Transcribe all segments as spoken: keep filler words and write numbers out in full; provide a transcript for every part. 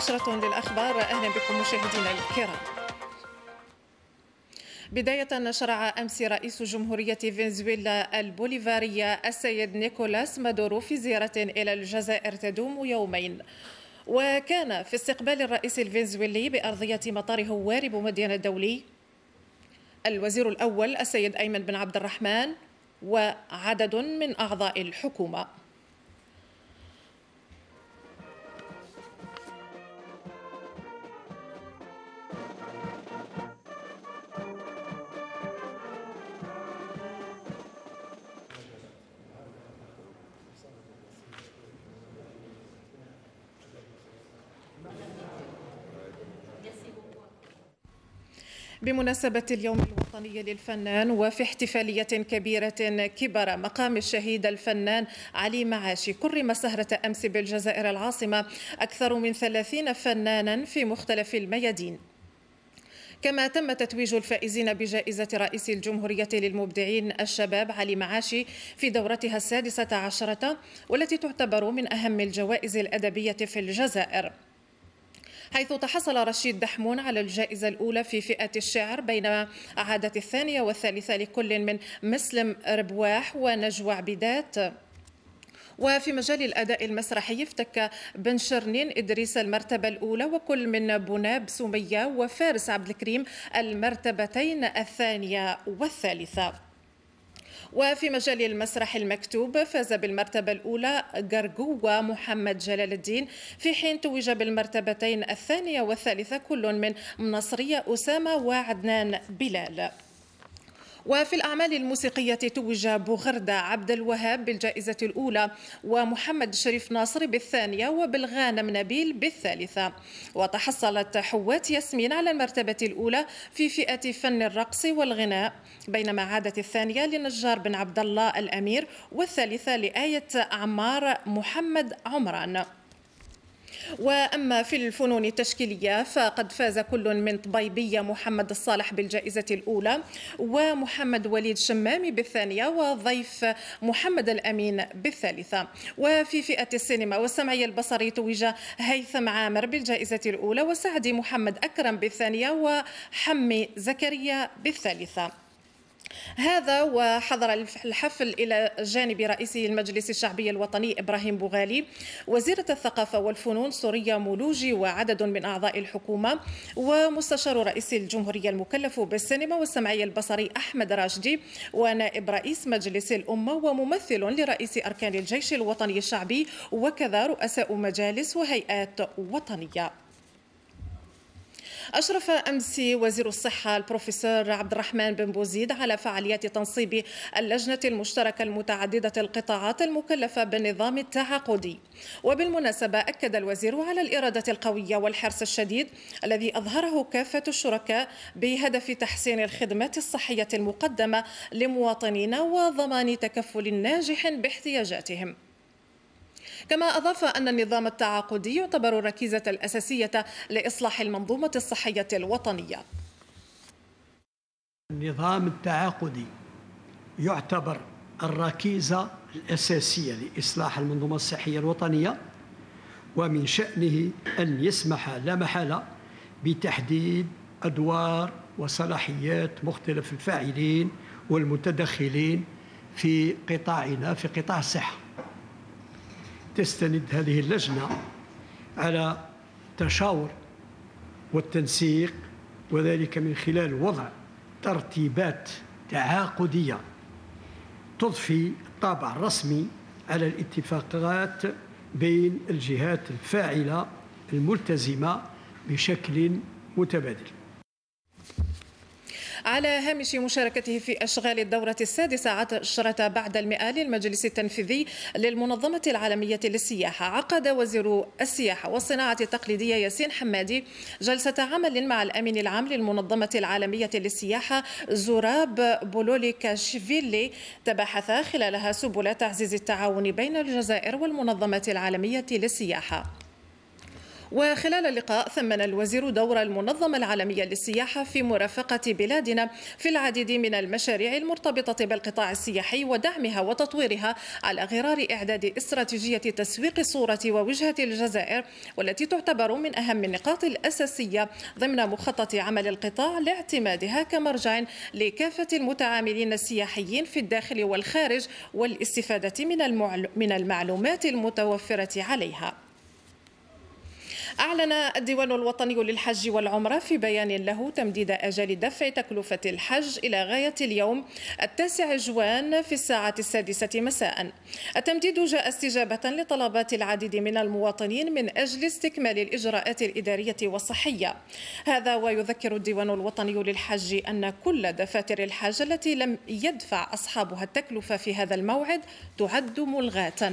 نشرة للأخبار. أهلا بكم مشاهدينا الكرام. بداية شرع أمس رئيس جمهورية فنزويلا البوليفارية السيد نيكولاس مادورو في زيارة إلى الجزائر تدوم يومين، وكان في استقبال الرئيس الفنزويلي بأرضية مطار هواري بومدين الدولي الوزير الأول السيد أيمن بن عبد الرحمن وعدد من أعضاء الحكومة. بمناسبة اليوم الوطني للفنان وفي احتفالية كبيرة كبر مقام الشهيد الفنان علي معاشي، كرم سهرة أمس بالجزائر العاصمة أكثر من ثلاثين فنانا في مختلف الميادين، كما تم تتويج الفائزين بجائزة رئيس الجمهورية للمبدعين الشباب علي معاشي في دورتها السادسة عشرة، والتي تعتبر من أهم الجوائز الأدبية في الجزائر، حيث تحصل رشيد دحمون على الجائزة الأولى في فئة الشعر، بينما عادت الثانية والثالثة لكل من مسلم ربواح ونجوى عبيدات. وفي مجال الأداء المسرحي فتك بن شرنين إدريس المرتبة الأولى، وكل من بناب سومية وفارس عبد الكريم المرتبتين الثانية والثالثة. وفي مجال المسرح المكتوب فاز بالمرتبة الأولى قرقوه محمد جلال الدين، في حين توج بالمرتبتين الثانية والثالثة كل من منصرية أسامة وعدنان بلال. وفي الأعمال الموسيقية توج بغردة عبد الوهاب بالجائزة الأولى، ومحمد شريف ناصر بالثانية، وبالغانم نبيل بالثالثة. وتحصلت حوات ياسمين على المرتبة الأولى في فئة فن الرقص والغناء، بينما عادت الثانية لنجار بن عبد الله الأمير، والثالثة لآية عمار محمد عمران. وأما في الفنون التشكيلية فقد فاز كل من طبيبيه محمد الصالح بالجائزة الأولى، ومحمد وليد شمامي بالثانية، وضيف محمد الأمين بالثالثة. وفي فئة السينما والسمعي البصري توج هيثم عامر بالجائزة الأولى، وسعدي محمد أكرم بالثانية، وحمي زكريا بالثالثة. هذا وحضر الحفل إلى جانب رئيس المجلس الشعبي الوطني إبراهيم بوغالي، وزيرة الثقافة والفنون صوريا مولوجي، وعدد من أعضاء الحكومة، ومستشار رئيس الجمهورية المكلف بالسينما والسمعي البصري أحمد راشدي، ونائب رئيس مجلس الأمة، وممثل لرئيس أركان الجيش الوطني الشعبي، وكذا رؤساء مجالس وهيئات وطنية. أشرف أمس وزير الصحة البروفيسور عبد الرحمن بن بوزيد على فعاليات تنصيب اللجنة المشتركة المتعددة القطاعات المكلفة بالنظام التعاقدي. وبالمناسبة أكد الوزير على الإرادة القوية والحرص الشديد الذي أظهره كافة الشركاء بهدف تحسين الخدمات الصحية المقدمة لمواطنينا وضمان تكفل ناجح باحتياجاتهم. كما أضاف أن النظام التعاقدي يعتبر الركيزة الأساسية لإصلاح المنظومة الصحية الوطنية. النظام التعاقدي يعتبر الركيزة الأساسية لإصلاح المنظومة الصحية الوطنية، ومن شأنه أن يسمح لا محالة بتحديد أدوار وصلاحيات مختلف الفاعلين والمتدخلين في قطاعنا في قطاع الصحة. تستند هذه اللجنة على التشاور والتنسيق، وذلك من خلال وضع ترتيبات تعاقدية تضفي الطابع الرسمي على الاتفاقات بين الجهات الفاعلة الملتزمة بشكل متبادل. على هامش مشاركته في أشغال الدورة السادسة عشرة بعد المئة للمجلس التنفيذي للمنظمة العالمية للسياحة، عقد وزير السياحة والصناعة التقليدية ياسين حمادي جلسة عمل مع الأمين العام للمنظمة العالمية للسياحة زوراب بولولي كاشفيلي، تباحث خلالها سبل تعزيز التعاون بين الجزائر والمنظمة العالمية للسياحة. وخلال اللقاء ثمن الوزير دور المنظمة العالمية للسياحة في مرافقة بلادنا في العديد من المشاريع المرتبطة بالقطاع السياحي ودعمها وتطويرها على غرار إعداد استراتيجية تسويق الصورة ووجهة الجزائر، والتي تعتبر من أهم النقاط الأساسية ضمن مخطط عمل القطاع لاعتمادها كمرجع لكافة المتعاملين السياحيين في الداخل والخارج والاستفادة من المعلومات المتوفرة عليها. أعلن الديوان الوطني للحج والعمرة في بيان له تمديد أجال دفع تكلفة الحج إلى غاية اليوم التاسع جوان في الساعة السادسة مساء. التمديد جاء استجابة لطلبات العديد من المواطنين من أجل استكمال الإجراءات الإدارية والصحية. هذا ويذكر الديوان الوطني للحج أن كل دفاتر الحج التي لم يدفع أصحابها التكلفة في هذا الموعد تعد ملغاة.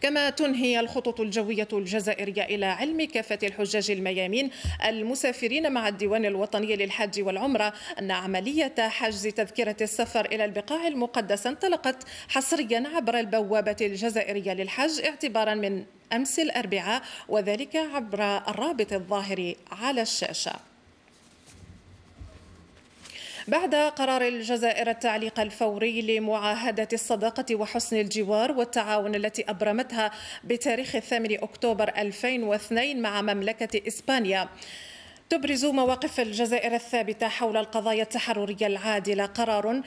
كما تنهي الخطوط الجوية الجزائرية إلى علم كافة الحجاج الميامين المسافرين مع الديوان الوطني للحج والعمرة أن عملية حجز تذكرة السفر إلى البقاع المقدسة انطلقت حصريا عبر البوابة الجزائرية للحج اعتبارا من أمس الأربعاء، وذلك عبر الرابط الظاهر على الشاشة. بعد قرار الجزائر التعليق الفوري لمعاهدة الصداقة وحسن الجوار والتعاون التي أبرمتها بتاريخ الثامن أكتوبر ألفين واثنين مع مملكة إسبانيا، تبرز مواقف الجزائر الثابتة حول القضايا التحررية العادلة قرار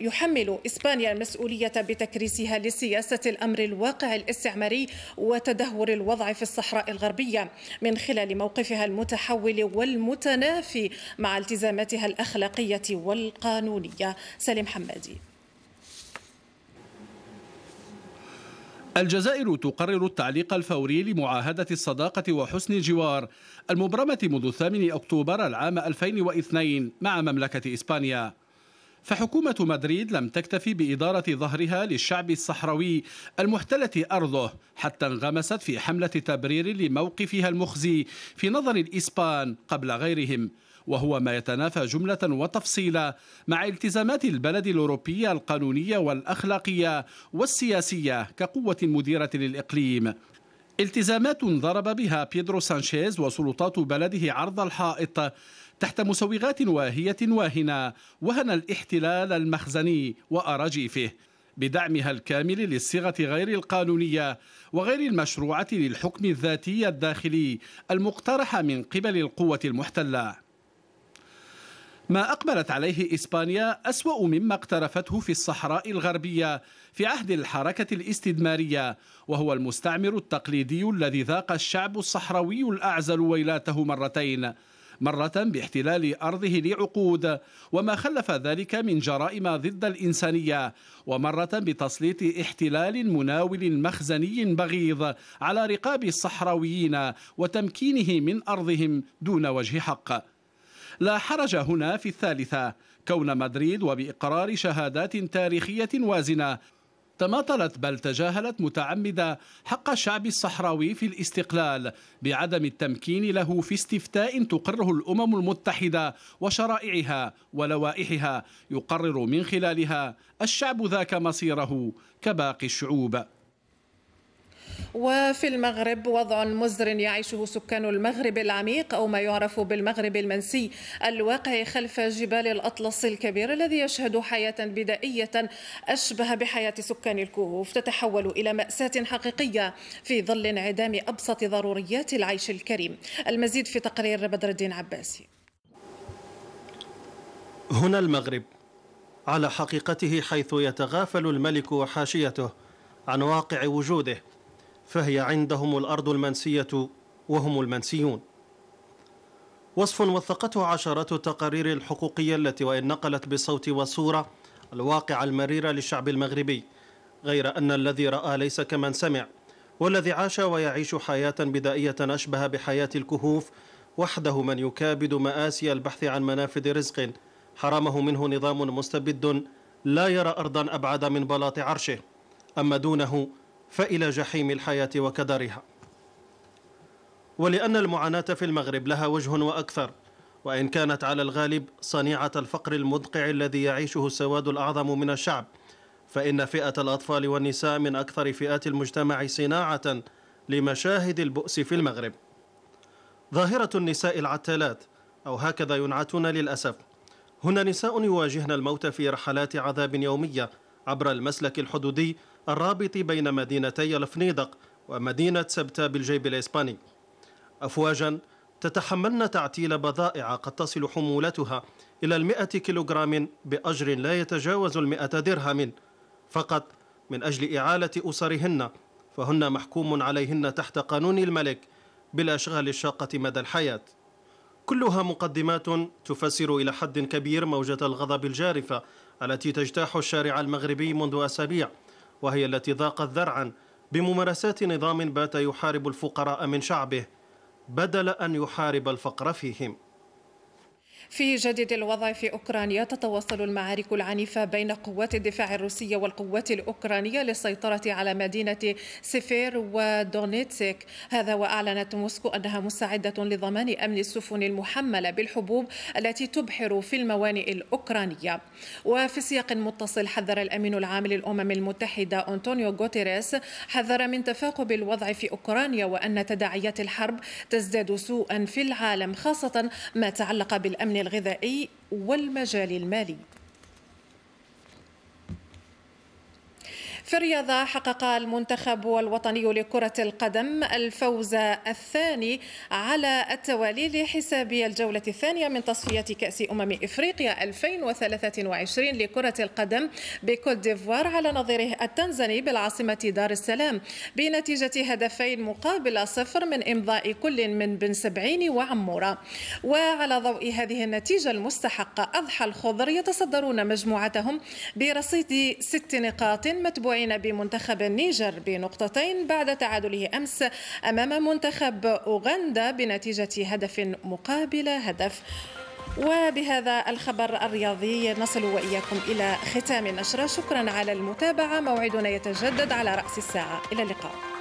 يحمل إسبانيا المسؤولية بتكريسها لسياسة الأمر الواقع الاستعماري وتدهور الوضع في الصحراء الغربية من خلال موقفها المتحول والمتنافي مع التزاماتها الأخلاقية والقانونية. سالم حمادي. الجزائر تقرر التعليق الفوري لمعاهدة الصداقة وحسن الجوار المبرمة منذ الثامن أكتوبر العام ألفين واثنين مع مملكة إسبانيا. فحكومة مدريد لم تكتفي بإدارة ظهرها للشعب الصحراوي المحتلة أرضه حتى انغمست في حملة تبرير لموقفها المخزي في نظر الإسبان قبل غيرهم، وهو ما يتنافى جملة وتفصيلا مع التزامات البلد الأوروبية القانونية والأخلاقية والسياسية كقوة مديرة للإقليم. التزامات ضرب بها بدرو سانشيز وسلطات بلده عرض الحائط تحت مسوغات واهية واهنة وهنا الاحتلال المخزني وأراجيفه بدعمها الكامل للصيغة غير القانونية وغير المشروعة للحكم الذاتي الداخلي المقترح من قبل القوة المحتلة. ما أقبلت عليه إسبانيا أسوأ مما اقترفته في الصحراء الغربية في عهد الحركة الاستدمارية، وهو المستعمر التقليدي الذي ذاق الشعب الصحراوي الأعزل ويلاته مرتين، مرة باحتلال أرضه لعقود وما خلف ذلك من جرائم ضد الإنسانية، ومرة بتسليط احتلال مناول مخزني بغيض على رقاب الصحراويين وتمكينه من أرضهم دون وجه حق. لا حرج هنا في الثالثة كون مدريد وبإقرار شهادات تاريخية وازنة تماطلت بل تجاهلت متعمدة حق الشعب الصحراوي في الاستقلال بعدم التمكين له في استفتاء تقره الأمم المتحدة وشرائعها ولوائحها يقرر من خلالها الشعب ذاك مصيره كباقي الشعوب. وفي المغرب وضع مزر يعيشه سكان المغرب العميق أو ما يعرف بالمغرب المنسي الواقع خلف جبال الأطلس الكبير الذي يشهد حياة بدائية أشبه بحياة سكان الكهوف تتحول إلى مأساة حقيقية في ظل انعدام أبسط ضروريات العيش الكريم. المزيد في تقرير بدر الدين عباسي. هنا المغرب على حقيقته، حيث يتغافل الملك وحاشيته عن واقع وجوده، فهي عندهم الأرض المنسية وهم المنسيون. وصف وثقته عشرات التقارير الحقوقية التي وإن نقلت بصوت وصورة الواقع المرير للشعب المغربي، غير أن الذي رأى ليس كمن سمع، والذي عاش ويعيش حياة بدائية أشبه بحياة الكهوف وحده من يكابد مآسي البحث عن منافذ رزق حرمه منه نظام مستبد لا يرى أرضا أبعد من بلاط عرشه، أما دونه فإلى جحيم الحياة وكدرها. ولأن المعاناة في المغرب لها وجه وأكثر، وإن كانت على الغالب صنيعة الفقر المدقع الذي يعيشه السواد الأعظم من الشعب، فإن فئة الأطفال والنساء من أكثر فئات المجتمع صناعة لمشاهد البؤس في المغرب. ظاهرة النساء العتالات، أو هكذا ينعتون للأسف، هن نساء يواجهن الموت في رحلات عذاب يومية عبر المسلك الحدودي الرابط بين مدينتي الفنيدق ومدينة سبتة بالجيب الإسباني. أفواجا تتحملن تعتيل بضائع قد تصل حمولتها إلى المئة كيلوغرام بأجر لا يتجاوز المئة درهم فقط، من أجل إعالة أسرهن، فهن محكوم عليهن تحت قانون الملك بالأشغال الشاقة مدى الحياة. كلها مقدمات تفسر إلى حد كبير موجة الغضب الجارفة التي تجتاح الشارع المغربي منذ أسابيع، وهي التي ضاقت ذرعا بممارسات نظام بات يحارب الفقراء من شعبه بدل أن يحارب الفقر فيهم. في جديد الوضع في أوكرانيا، تتواصل المعارك العنيفة بين قوات الدفاع الروسية والقوات الأوكرانية للسيطرة على مدينة سيفير ودونيتسك، هذا وأعلنت موسكو أنها مستعدة لضمان أمن السفن المحملة بالحبوب التي تبحر في الموانئ الأوكرانية. وفي سياق متصل، حذر الأمين العام للأمم المتحدة انتونيو غوتيريس حذر من تفاقم الوضع في أوكرانيا، وأن تداعيات الحرب تزداد سوءا في العالم، خاصة ما تعلق بالأمن الغذائي والمجال المالي. في الرياضة، حقق المنتخب الوطني لكرة القدم الفوز الثاني على التوالي لحساب الجولة الثانية من تصفية كأس أمم إفريقيا ألفين وثلاثة وعشرين لكرة القدم بكوت ديفوار على نظيره التنزاني بالعاصمة دار السلام بنتيجة هدفين مقابل صفر من إمضاء كل من بن سبعين وعمورة. وعلى ضوء هذه النتيجة المستحقة، أضحى الخضر يتصدرون مجموعتهم برصيد ست نقاط متبوعة بمنتخب النيجر بنقطتين بعد تعادله أمس أمام منتخب أوغندا بنتيجة هدف مقابل هدف. وبهذا الخبر الرياضي نصل وإياكم إلى ختام النشرة. شكرا على المتابعة، موعدنا يتجدد على رأس الساعة، إلى اللقاء.